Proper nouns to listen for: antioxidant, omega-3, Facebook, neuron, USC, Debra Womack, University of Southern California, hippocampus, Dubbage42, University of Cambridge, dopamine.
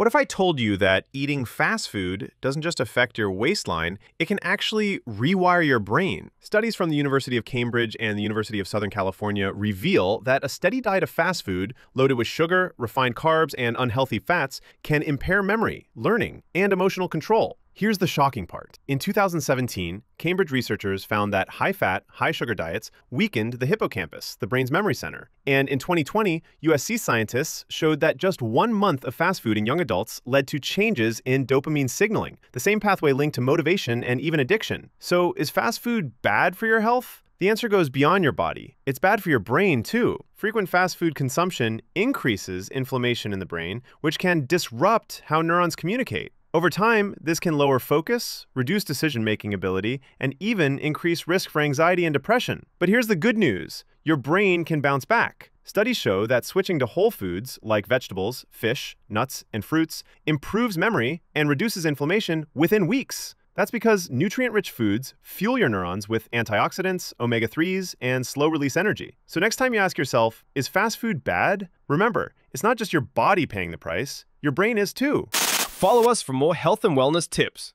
What if I told you that eating fast food doesn't just affect your waistline, it can actually rewire your brain? Studies from the University of Cambridge and the University of Southern California reveal that a steady diet of fast food, loaded with sugar, refined carbs, and unhealthy fats, can impair memory, learning, and emotional control. Here's the shocking part. In 2017, Cambridge researchers found that high-fat, high-sugar diets weakened the hippocampus, the brain's memory center. And in 2020, USC scientists showed that just 1 month of fast food in young adults led to changes in dopamine signaling, the same pathway linked to motivation and even addiction. So is fast food bad for your health? The answer goes beyond your body. It's bad for your brain, too. Frequent fast food consumption increases inflammation in the brain, which can disrupt how neurons communicate. Over time, this can lower focus, reduce decision-making ability, and even increase risk for anxiety and depression. But here's the good news. Your brain can bounce back. Studies show that switching to whole foods like vegetables, fish, nuts, and fruits improves memory and reduces inflammation within weeks. That's because nutrient-rich foods fuel your neurons with antioxidants, omega-3s, and slow-release energy. So next time you ask yourself, is fast food bad? Remember, it's not just your body paying the price. Your brain is too. Follow us for more health and wellness tips.